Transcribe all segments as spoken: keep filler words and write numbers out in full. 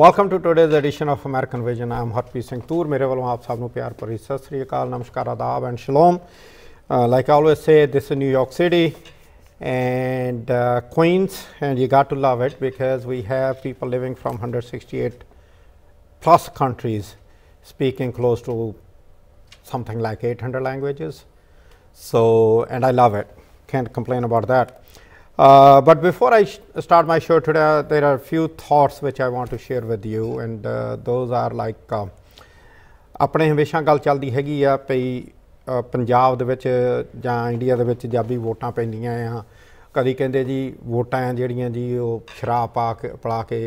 Welcome to today's edition of American vision. I am Harpreet Singh Toor. मेरे वालों आप सबनों प्यार भरी सत श्री अकाल, नमस्कार, आदाब and shalom. Like I always say, this is New York City and uh, Queens, and you got to love it because we have people living from one hundred sixty-eight plus countries, speaking close to something like eight hundred languages. So, and I love it, can't complain about that. Uh, but before I start my show today, uh, there are a few thoughts which I want to share with you, and uh, those are like apne hamesha gal chaldi hai gi ya pei Punjab दे विच जां India दे विच जाबी वोटां पैंदियां आ, कदी कहंदे जी वोटां जिहड़ियां जी ओह शराब पा के पिला के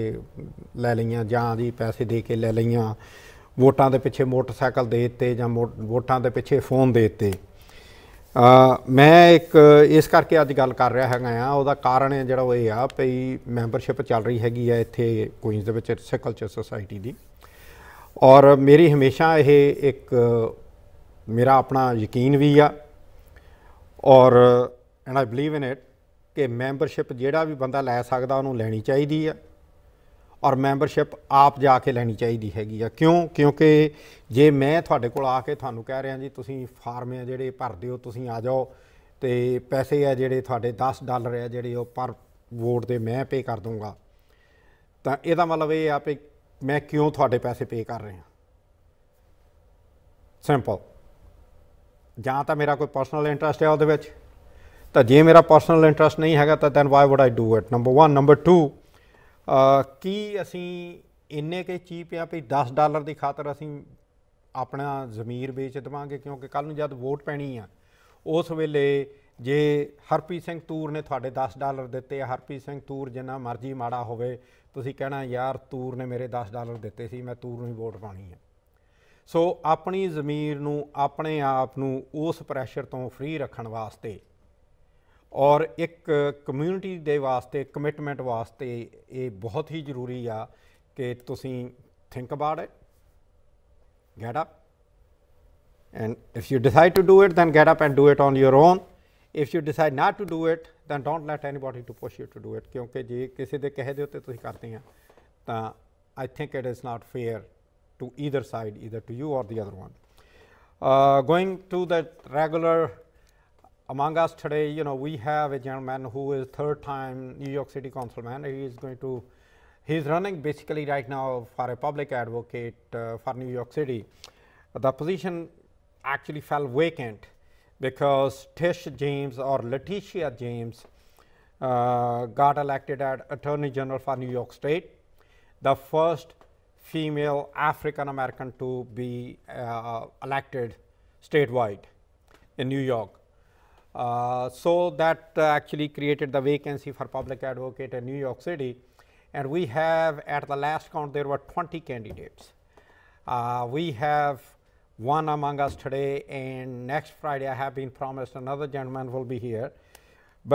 लै लईआं जां जी पैसे दे के लै लईआं, वोटां दे पिछे मोटरसाइकिल दे दित्ते जां वोटां दे पिछे फोन दे दित्ते। मैं एक इस करके अज गल कर रहा हैगा आ, उहदा कारण है जिहड़ा ओह आ भई मैंबरशिप चल रही हैगी आ इत्थे क्वींस दे विच सिकलचर सोसाइटी दी, और मेरी हमेशा ये एक मेरा अपना यकीन भी आ और and I believe in it कि मैंबरशिप जोड़ा भी बंदा लै सकता उन्होंने लैनी चाहिए है, और मैंबरशिप आप जाके लैनी चाहिए हैगी आ। क्यों? क्योंकि जे मैं थोड़े को आके थानू कह रहा जी तुसीं फार्म है जोड़े भर दो, तुसीं आ जाओ, तो पैसे है जोड़े थोड़े दस डालर है जोड़े पर वोट दे मैं पे कर दूँगा, तो यदा मतलब ये आ भी मैं क्यों थोड़े पैसे पे कर रहा। सिंपल, जां तां मेरा कोई परसनल इंटरस्ट है उहदे विच, तो जे मेरा परसनल इंटरस्ट नहीं हैगा तो then why would I do it, number one. Number two, की असीं इन्ने के चीप आ भी दस डालर की खातर असीं अपना जमीर बेच देवांगे, क्योंकि कल नूं जद वोट पैणी आ उस वेले जे हरप्रीत सिंह तूर ने तुहाडे दस डालर दित्ते, हरप्रीत सिंह तूर जिन्ना मर्जी माड़ा होवे तुसीं कहना यार तूर ने मेरे दस डालर दित्ते सी, मैं तूर नूं ही वोट पाणी है। सो so, अपनी जमीर नू अपने आप नू उस प्रैशर तो फ्री रखण वास्ते और एक कम्यूनिटी दे वास्ते कमिटमेंट वास्ते ये बहुत ही जरूरी आ कि तुसीं think about it, get up and if you decide to do it then get up and do it on your own. If you decide not to do it then don't let anybody to push you to do it, क्योंकि जे किसी दे कहे दे उत्ते तुसीं करदे आ तां I think it is not fair to either side, either to you or the other one. Uh, going to the regular among us today, you know, we have a gentleman who is third time New York City councilman. He is going to, he is running basically right now for a public advocate uh, for New York City. The position actually fell vacant because Tish James or Letitia James uh, got elected as Attorney General for New York State, the first female African American to be uh, elected statewide in New York. Uh, so that uh, actually created the vacancy for public advocate in New York City, and we have at the last count there were twenty candidates. Uh, we have one among us today, and next Friday I have been promised another gentleman will be here,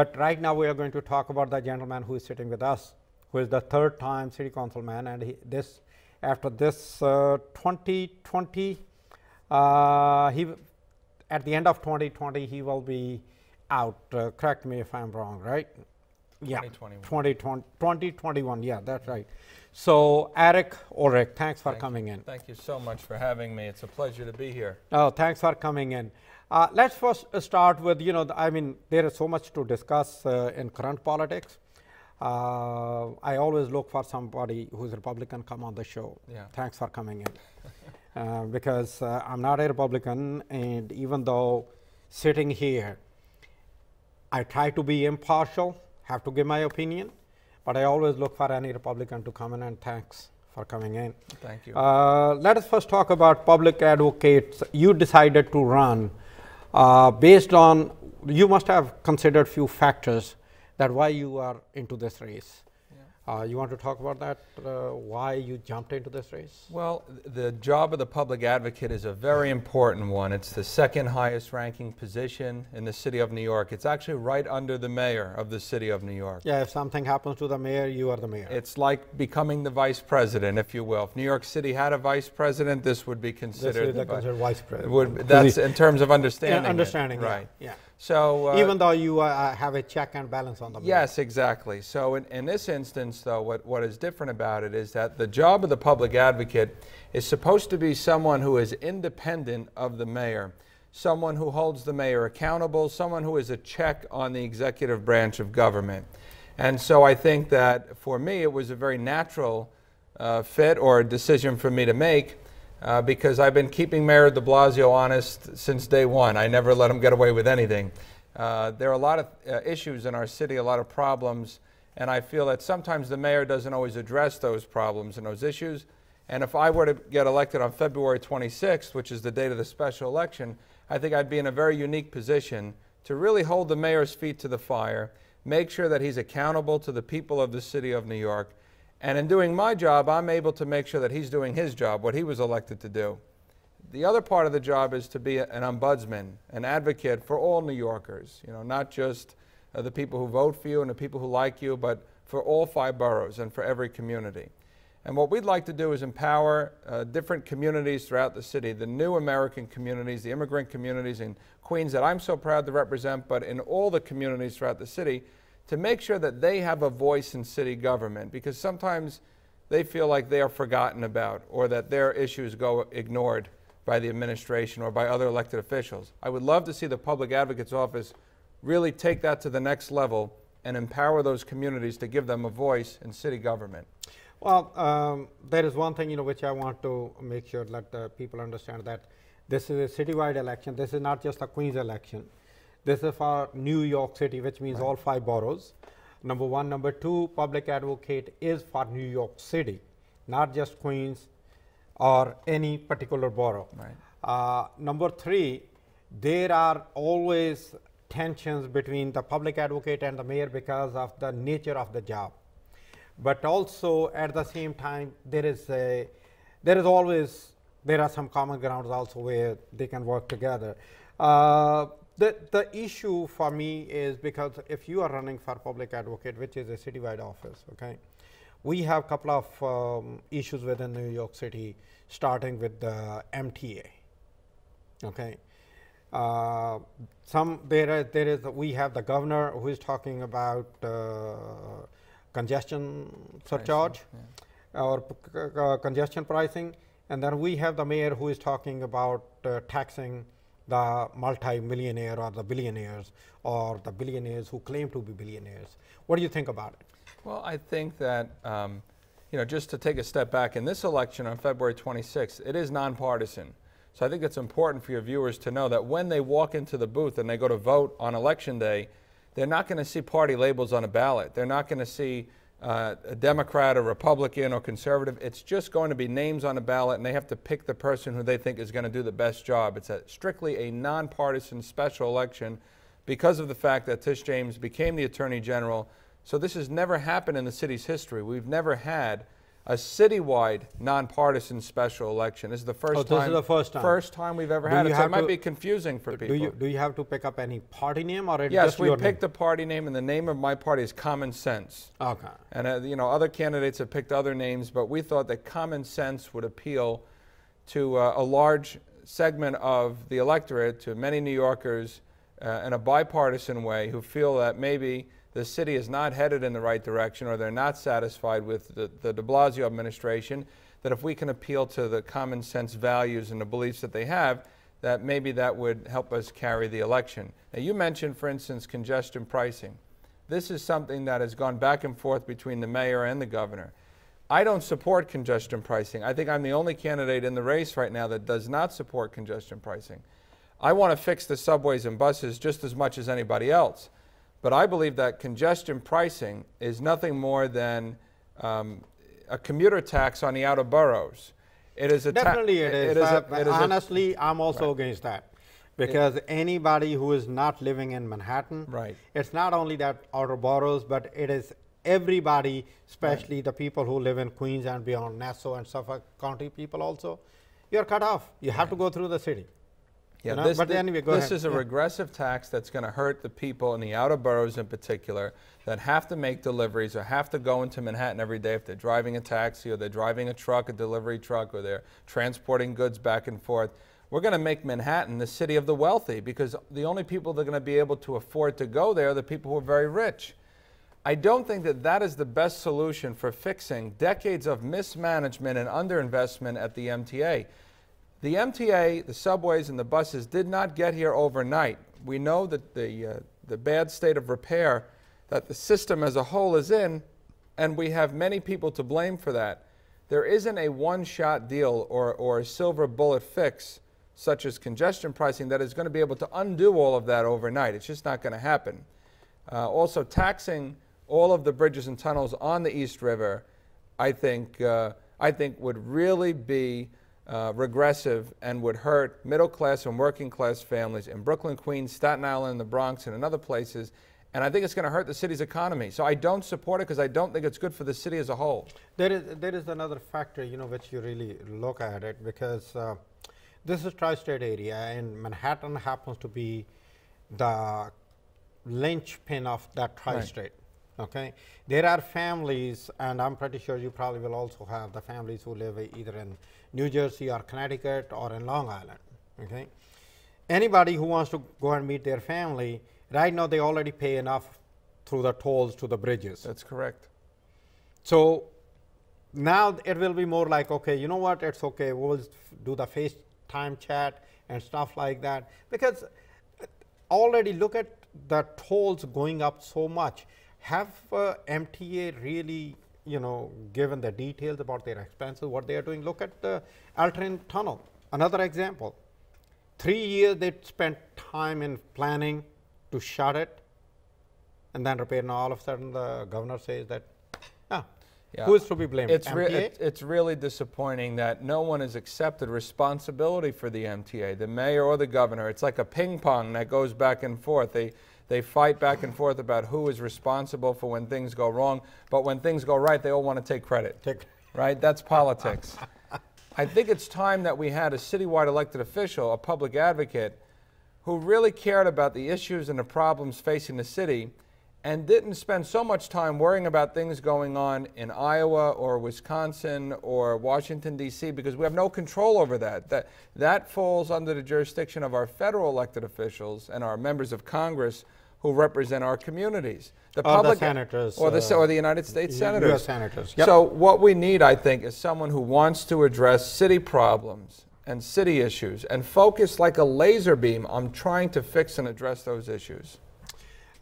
but right now we are going to talk about the gentleman who is sitting with us, who is the third time city councilman, and he, this after this uh, twenty twenty, uh, he at the end of twenty twenty he will be out. Uh, correct me if I'm wrong, right? Yeah, twenty twenty-one, twenty twenty-one, yeah, that's right. So Eric Ulrich, thanks for thank coming you. in. Thank you so much for having me. It's a pleasure to be here. Oh, thanks for coming in. Uh, let's first start with, you know, the, I mean, there is so much to discuss uh, in current politics. Uh, I always look for somebody who's Republican come on the show. Yeah. Thanks for coming in. uh, because uh, I'm not a Republican, and even though sitting here, I try to be impartial, have to give my opinion, but I always look for any Republican to come in, and thanks for coming in. Thank you. Uh, let us first talk about public advocates. You decided to run uh, based on, you must have considered few factors that why you are into this race. Yeah. Uh, you want to talk about that, uh, why you jumped into this race? Well, the job of the public advocate is a very important one. It's the second highest ranking position in the city of New York. It's actually right under the mayor of the city of New York. Yeah, if something happens to the mayor, you are the mayor. It's like becoming the vice president, if you will. If New York City had a vice president, this would be considered this is the, the vice president. Would, that's in terms of understanding. Yeah, understanding, it, yeah. right? Yeah. So uh, even though you uh, have a check and balance on the market. Yes, exactly. So in, in this instance, though, what, what is different about it is that the job of the public advocate is supposed to be someone who is independent of the mayor, someone who holds the mayor accountable, someone who is a check on the executive branch of government. And so I think that for me, it was a very natural uh, fit or a decision for me to make. Uh, because I've been keeping Mayor de Blasio honest since day one. I never let him get away with anything. Uh, there are a lot of uh, issues in our city, a lot of problems, and I feel that sometimes the mayor doesn't always address those problems and those issues. And if I were to get elected on February twenty-sixth, which is the date of the special election, I think I'd be in a very unique position to really hold the mayor's feet to the fire, make sure that he's accountable to the people of the city of New York. And in doing my job, I'm able to make sure that he's doing his job, what he was elected to do. The other part of the job is to be an ombudsman, an advocate for all New Yorkers, you know, not just uh, the people who vote for you and the people who like you, but for all five boroughs and for every community. And what we'd like to do is empower uh, different communities throughout the city, the new American communities, the immigrant communities in Queens that I'm so proud to represent, but in all the communities throughout the city, to make sure that they have a voice in city government, because sometimes they feel like they are forgotten about or that their issues go ignored by the administration or by other elected officials. I would love to see the Public Advocate's Office really take that to the next level and empower those communities to give them a voice in city government. Well, um, there is one thing, you know, which I want to make sure that uh, people understand, that this is a citywide election. This is not just a Queens election. This is for New York City, which means right. all five boroughs. Number one. Number two, public advocate is for New York City, not just Queens or any particular borough. Right. Uh, number three, there are always tensions between the public advocate and the mayor because of the nature of the job. But also at the same time, there is a, there is always, there are some common grounds also where they can work together. Uh, The, the issue for me is, because if you are running for public advocate, which is a citywide office, okay, we have a couple of um, issues within New York City, starting with the M T A, okay. Uh, some, there, there is, we have the governor who is talking about uh, congestion surcharge yeah. or uh, congestion pricing, and then we have the mayor who is talking about uh, taxing the multi-millionaire or the billionaires or the billionaires who claim to be billionaires. What do you think about it? Well, I think that, um, you know, just to take a step back, in this election on February twenty-sixth, it is nonpartisan. So I think it's important for your viewers to know that when they walk into the booth and they go to vote on election day, they're not going to see party labels on a ballot. They're not going to see uh, a Democrat or Republican or conservative. It's just going to be names on a ballot, and they have to pick the person who they think is going to do the best job. It's a strictly a nonpartisan special election because of the fact that Tish James became the Attorney General. So this has never happened in the city's history. We've never had a citywide nonpartisan special election. This is the first oh, time. This is the first time. First time we've ever do had it. So it might be confusing for do people. You, do you have to pick up any party name, or yes, just we your picked name? The party name, and the name of my party is Common Sense. Okay. And uh, you know, other candidates have picked other names, but we thought that Common Sense would appeal to uh, a large segment of the electorate, to many New Yorkers, uh, in a bipartisan way, who feel that maybe the city is not headed in the right direction, or they're not satisfied with the, the de Blasio administration, that if we can appeal to the common sense values and the beliefs that they have, that maybe that would help us carry the election. Now, you mentioned, for instance, congestion pricing. This is something that has gone back and forth between the mayor and the governor. I don't support congestion pricing. I think I'm the only candidate in the race right now that does not support congestion pricing. I want to fix the subways and buses just as much as anybody else. But I believe that congestion pricing is nothing more than um, a commuter tax on the outer boroughs. It is a definitely it is. It is, a, it is honestly, a, I'm also right. against that, because it, anybody who is not living in Manhattan, right. it's not only that outer boroughs, but it is everybody, especially right. the people who live in Queens and beyond, Nassau and Suffolk County people also. You're cut off. You have right. to go through the city. Yeah, you know, this, but anyway, go this ahead. is a yeah. regressive tax that's going to hurt the people in the outer boroughs in particular that have to make deliveries or have to go into Manhattan every day if they're driving a taxi or they're driving a truck, a delivery truck, or they're transporting goods back and forth. we're going to make Manhattan the city of the wealthy, because the only people that are going to be able to afford to go there are the people who are very rich. I don't think that that is the best solution for fixing decades of mismanagement and underinvestment at the M T A. The M T A, the subways and the buses did not get here overnight. We know that the, uh, the bad state of repair that the system as a whole is in, and we have many people to blame for that. There isn't a one-shot deal or, or a silver bullet fix, such as congestion pricing, that is going to be able to undo all of that overnight. It's just not going to happen. Uh, also, taxing all of the bridges and tunnels on the East River, I think, uh, I think would really be Uh, regressive and would hurt middle class and working class families in Brooklyn, Queens, Staten Island, the Bronx, and in other places. And I think it's going to hurt the city's economy. So I don't support it because I don't think it's good for the city as a whole. There is, there is another factor, you know, which you really look at it, because uh, this is tri-state area, and Manhattan happens to be the linchpin of that tri-state. Right. Okay, there are families, and I'm pretty sure you probably will also have the families who live either in New Jersey or Connecticut or in Long Island. Okay, anybody who wants to go and meet their family, right now they already pay enough through the tolls to the bridges. That's correct. So now it will be more like, okay, you know what, it's okay, we'll do the FaceTime chat and stuff like that, because already look at the tolls going up so much. Have uh, M T A really, you know, given the details about their expenses, what they are doing? Look at the Elton Tunnel, another example. Three years they spent time in planning to shut it and then repair. Now all of a sudden the governor says that, ah, yeah. Who is to be blamed? It's, re it, it's really disappointing that no one has accepted responsibility for the M T A, the mayor or the governor. It's like a ping pong that goes back and forth. They, They fight back and forth about who is responsible for when things go wrong, but when things go right, they all want to take credit, take. Right? That's politics. I think it's time that we had a citywide elected official, a public advocate, who really cared about the issues and the problems facing the city and didn't spend so much time worrying about things going on in Iowa or Wisconsin or Washington, D C, because we have no control over that. That, that falls under the jurisdiction of our federal elected officials and our members of Congress who represent our communities. The or public the senators. Or the, uh, or the United States senators. U S senators. Yep. So what we need, I think, is someone who wants to address city problems and city issues and focus like a laser beam on trying to fix and address those issues.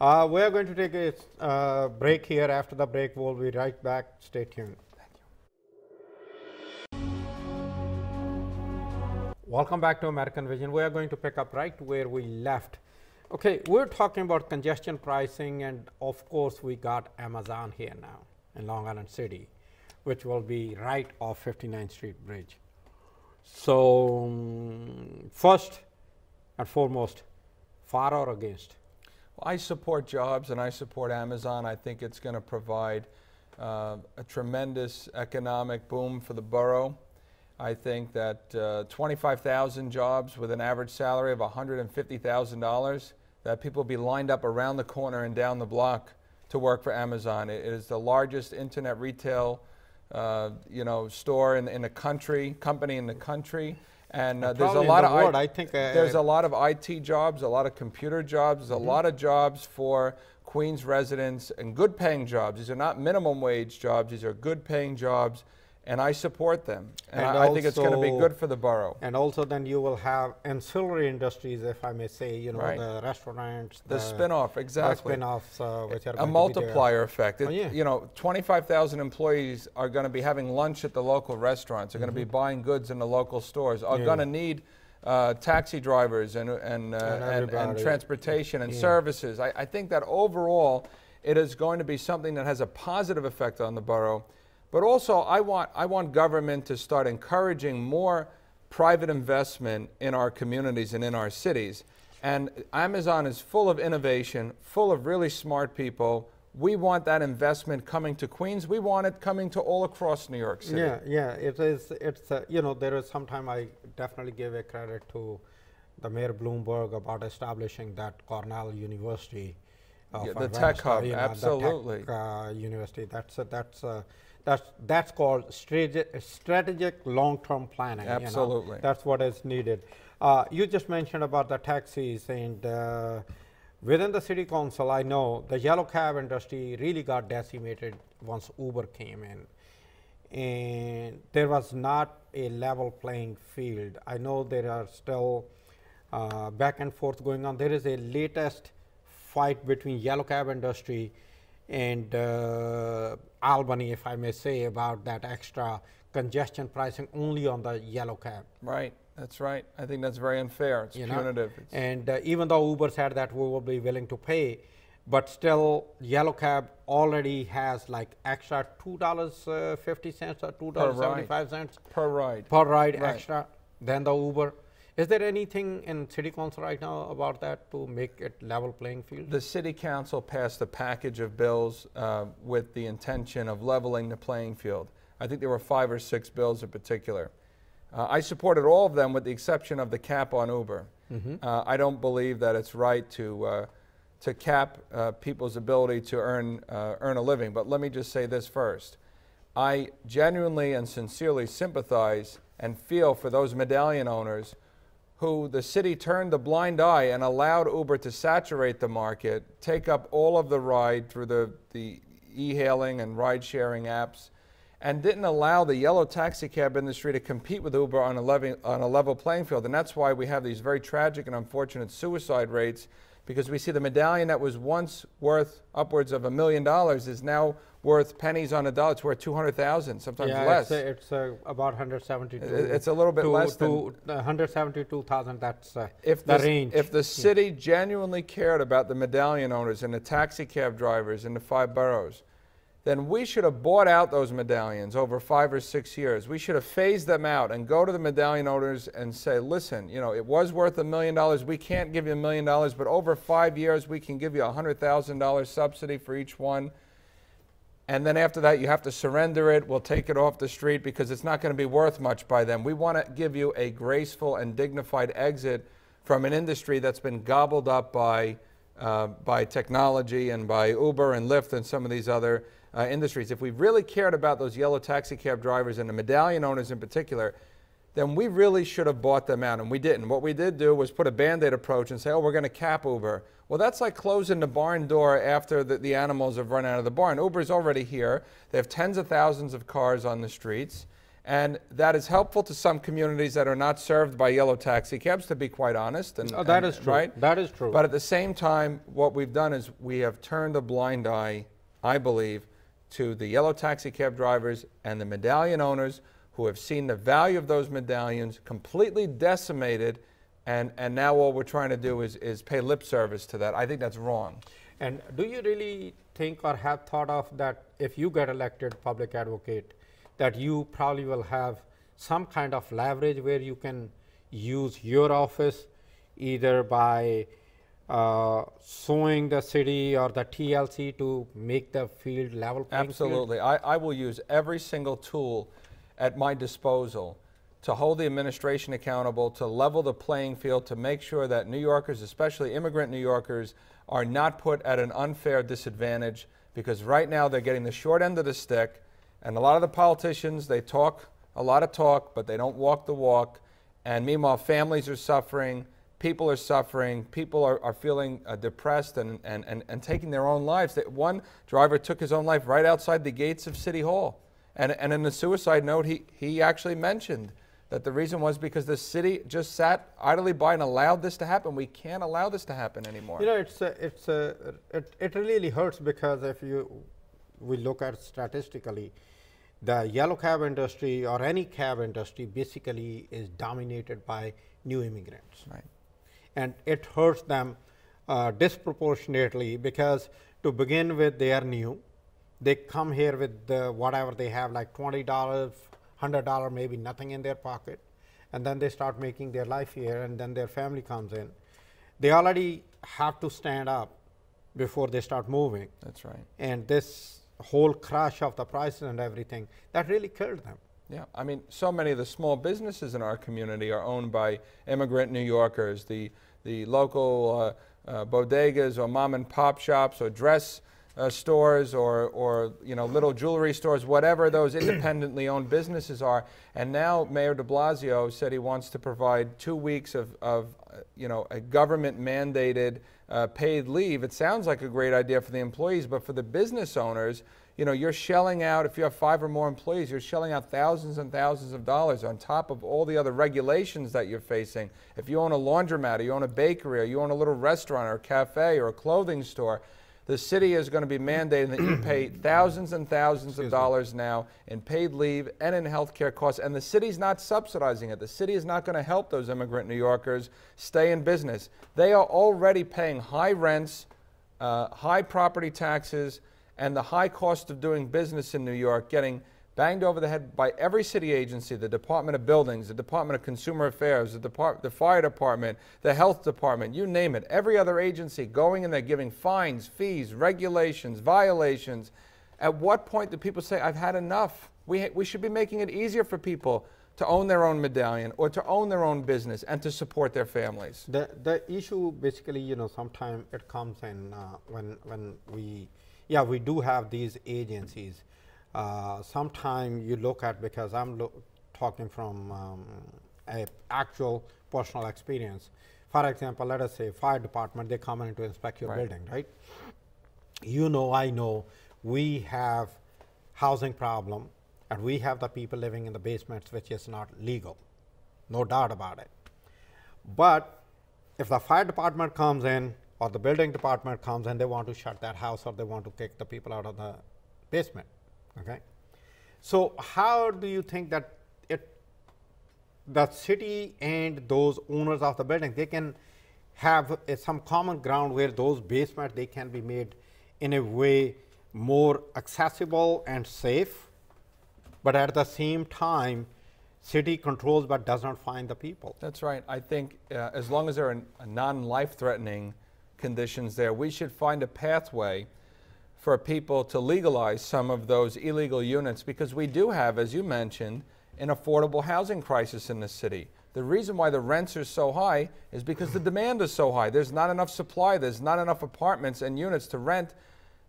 Uh, we are going to take a uh, break here. After the break, we'll be right back. Stay tuned. Thank you. Welcome back to American Vision. We are going to pick up right where we left. Okay, we're talking about congestion pricing, and of course, we got Amazon here now in Long Island City, which will be right off fifty-ninth Street Bridge. So, um, first and foremost, for or against? I support jobs and I support Amazon. I think it's going to provide uh, a tremendous economic boom for the borough. I think that uh, twenty-five thousand jobs with an average salary of one hundred fifty thousand dollars, that people will be lined up around the corner and down the block to work for Amazon. It is the largest internet retail uh, you know, store in, in the country, company in the country. And uh, there's a lot the of I, I think I, there's I, a lot of I T jobs, a lot of computer jobs, mm-hmm. a lot of jobs for Queens residents, and good-paying jobs. These are not minimum-wage jobs; these are good-paying jobs, and I support them. And, and I, also, I think it's going to be good for the borough. And also, then you will have ancillary industries, if I may say, you know, right. the restaurants, the, the spin-off, exactly, the spin-offs, uh, which are a multiplier effect. It, oh, yeah. You know, twenty-five thousand employees are going to be having lunch at the local restaurants. They're mm-hmm. going to be buying goods in the local stores. Are yeah. going to need uh, taxi drivers and and uh, and, and, and transportation and yeah. services. I, I think that overall, it is going to be something that has a positive effect on the borough. But also, I want, I want government to start encouraging more private investment in our communities and in our cities. And Amazon is full of innovation, full of really smart people. We want that investment coming to Queens. We want it coming to all across New York City. Yeah, yeah, it is, it's, uh, you know, there is sometime I definitely give a credit to the Mayor Bloomberg about establishing that Cornell University. Of yeah, the, tech hub, you know, the tech hub, absolutely. Uh, university, that's, uh, that's, uh, That's, that's called strategic long-term planning. Absolutely. You know? That's what is needed. Uh, you just mentioned about the taxis, and uh, within the city council, I know the yellow cab industry really got decimated once Uber came in. And there was not a level playing field. I know there are still uh, back and forth going on. There is a latest fight between yellow cab industry and uh, Albany, if I may say, about that extra congestion pricing only on the yellow cab. Right, that's right. I think that's very unfair. It's you punitive. It's and uh, even though Uber said that we will be willing to pay, but still, yellow cab already has like extra two dollars and fifty cents or two dollars and seventy-five cents per ride, per ride right. extra than the Uber. Is there anything in city council right now about that to make it level playing field? The city council passed a package of bills uh, with the intention of leveling the playing field. I think there were five or six bills in particular. Uh, I supported all of them with the exception of the cap on Uber. Mm-hmm. uh, I don't believe that it's right to uh, to cap uh, people's ability to earn, uh, earn a living. But let me just say this first. I genuinely and sincerely sympathize and feel for those medallion owners who the city turned the blind eye and allowed Uber to saturate the market, take up all of the ride through the, the e-hailing and ride-sharing apps, and didn't allow the yellow taxi cab industry to compete with Uber on a, level, on a level playing field. And that's why we have these very tragic and unfortunate suicide rates, because we see the medallion that was once worth upwards of a million dollars is now worth pennies on a dollar. It's worth two hundred thousand, sometimes yeah, less. Yeah, it's, a, it's a about one hundred seventy-two. It's a little bit to, less to than one hundred seventy-two thousand. That's uh, if the, the range. If the city yeah. genuinely cared about the medallion owners and the taxi cab drivers in the five boroughs, then we should have bought out those medallions over five or six years. We should have phased them out and go to the medallion owners and say, listen, you know, it was worth a million dollars. We can't give you a million dollars, but over five years, we can give you a one hundred thousand dollar subsidy for each one. And then after that, you have to surrender it. We'll take it off the street because it's not going to be worth much by then. We want to give you a graceful and dignified exit from an industry that's been gobbled up by, uh, by technology and by Uber and Lyft and some of these other Uh, industries. If we really cared about those yellow taxi cab drivers and the medallion owners in particular, then we really should have bought them out, and we didn't. What we did do was put a Band-Aid approach and say, oh, we're going to cap Uber. Well, that's like closing the barn door after the, the animals have run out of the barn. Uber's already here. They have tens of thousands of cars on the streets, and that is helpful to some communities that are not served by yellow taxi cabs, to be quite honest. And, oh, that and, is true. Right? That is true. But at the same time, what we've done is we have turned a blind eye, I believe, to the yellow taxi cab drivers and the medallion owners who have seen the value of those medallions completely decimated, and, and now all we're trying to do is, is pay lip service to that. I think that's wrong. And do you really think or have thought of that if you get elected public advocate, that you probably will have some kind of leverage where you can use your office either by Uh, suing the city or the T L C to make the field level playing Absolutely. Field? I, I will use every single tool at my disposal to hold the administration accountable, to level the playing field, to make sure that New Yorkers, especially immigrant New Yorkers, are not put at an unfair disadvantage, because right now they're getting the short end of the stick, and a lot of the politicians, they talk a lot of talk, but they don't walk the walk, and meanwhile families are suffering. People are suffering. People are, are feeling uh, depressed and, and, and, and taking their own lives. That one driver took his own life right outside the gates of City Hall. And, and in the suicide note, he, he actually mentioned that the reason was because the city just sat idly by and allowed this to happen. We can't allow this to happen anymore. You know, it's a, it's a, it, it really hurts, because if you we look at statistically, the yellow cab industry or any cab industry basically is dominated by new immigrants. Right. And it hurts them uh, disproportionately, because to begin with, they are new. They come here with the, whatever they have, like twenty dollars, one hundred dollars, maybe nothing in their pocket. And then they start making their life here, and then their family comes in. They already have to stand up before they start moving. That's right. And this whole crash of the prices and everything, that really killed them. Yeah, I mean, so many of the small businesses in our community are owned by immigrant New Yorkers. The the local uh, uh, bodegas or mom and pop shops or dress uh, stores or, or you know, little jewelry stores, whatever those independently owned businesses are. And now Mayor de Blasio said he wants to provide two weeks of, of uh, you know, a government mandated uh, paid leave. It sounds like a great idea for the employees, but for the business owners, you know, you're shelling out, if you have five or more employees, you're shelling out thousands and thousands of dollars on top of all the other regulations that you're facing. If you own a laundromat, or you own a bakery, or you own a little restaurant, or a cafe, or a clothing store, the city is going to be mandating that you pay thousands and thousands Excuse of dollars me. now in paid leave and in health care costs. And the city's not subsidizing it. The city is not going to help those immigrant New Yorkers stay in business. They are already paying high rents, uh, high property taxes, and the high cost of doing business in New York, getting banged over the head by every city agency, the Department of Buildings, the Department of Consumer Affairs, the, Depart the Fire Department, the Health Department, you name it. Every other agency going in there giving fines, fees, regulations, violations. At what point do people say, I've had enough? We, ha we should be making it easier for people to own their own medallion or to own their own business and to support their families. The, the issue basically, you know, sometimes it comes in uh, when, when we... Yeah, we do have these agencies. Uh, Sometimes you look at, because I'm lo talking from um, a actual personal experience. For example, let us say fire department, they come in to inspect your right. building, right? You know, I know, we have housing problem, and we have the people living in the basements, which is not legal, no doubt about it. But if the fire department comes in, or the building department comes and they want to shut that house, or they want to kick the people out of the basement, okay? So how do you think that it, the city and those owners of the building, they can have uh, some common ground where those basements, they can be made in a way more accessible and safe, but at the same time, city controls but does not find the people. That's right. I think uh, as long as there are non-life-threatening conditions there, we should find a pathway for people to legalize some of those illegal units, because we do have, as you mentioned, an affordable housing crisis in the city. The reason why the rents are so high is because the demand is so high. There's not enough supply, there's not enough apartments and units to rent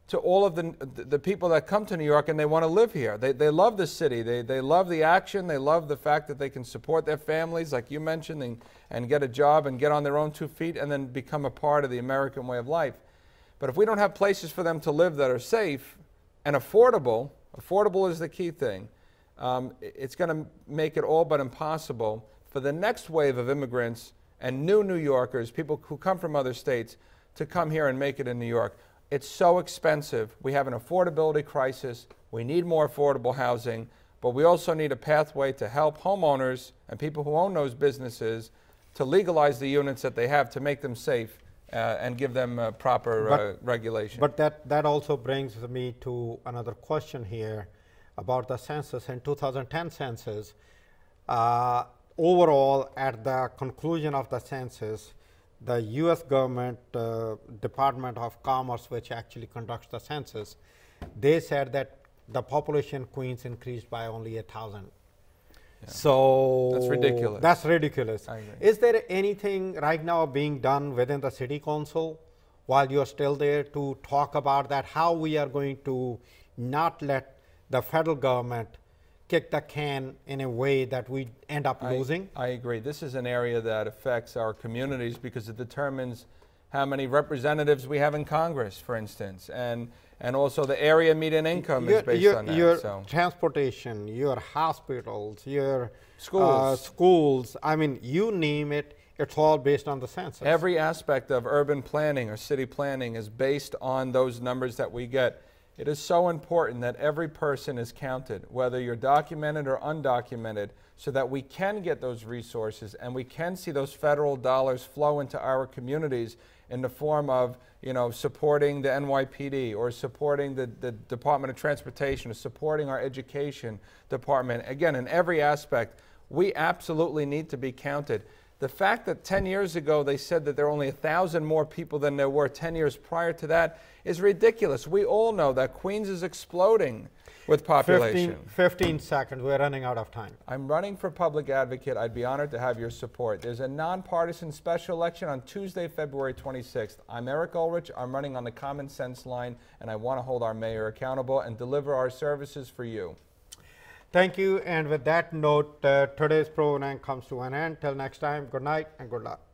to all of the, the people that come to New York and they want to live here. They, they love the city, they, they love the action, they love the fact that they can support their families, like you mentioned, and, and get a job and get on their own two feet and then become a part of the American way of life. But if we don't have places for them to live that are safe and affordable, affordable is the key thing, um, it's going to make it all but impossible for the next wave of immigrants and new New Yorkers, people who come from other states, to come here and make it in New York. It's so expensive. We have an affordability crisis. We need more affordable housing, but we also need a pathway to help homeowners and people who own those businesses to legalize the units that they have, to make them safe uh, and give them uh, proper but, uh, regulation. But that, that also brings me to another question here about the census. In two thousand ten census, uh, overall at the conclusion of the census, the U S government uh, Department of Commerce, which actually conducts the census, they said that the population in Queens increased by only a thousand. Yeah. So that's ridiculous. That's ridiculous. I agree. Is there anything right now being done within the city council while you're still there to talk about that, how we are going to not let the federal government kick the can in a way that we end up losing? I, I agree. This is an area that affects our communities because it determines how many representatives we have in Congress, for instance, and and also the area median income your, is based your, on that. Your so. transportation, your hospitals, your schools. Uh, schools, I mean, you name it, it's all based on the census. Every aspect of urban planning or city planning is based on those numbers that we get. It is so important that every person is counted, whether you're documented or undocumented, so that we can get those resources and we can see those federal dollars flow into our communities in the form of, you know, supporting the N Y P D or supporting the, the Department of Transportation or supporting our education department. Again, in every aspect, we absolutely need to be counted. The fact that ten years ago they said that there are only a thousand more people than there were ten years prior to that is ridiculous. We all know that Queens is exploding. with population. fifteen, fifteen seconds, we're running out of time. I'm running for public advocate. I'd be honored to have your support. There's a nonpartisan special election on Tuesday, February twenty-sixth. I'm Eric Ulrich. I'm running on the common sense line, and I want to hold our mayor accountable and deliver our services for you. Thank you, and with that note, uh, today's program comes to an end. Till next time, good night and good luck.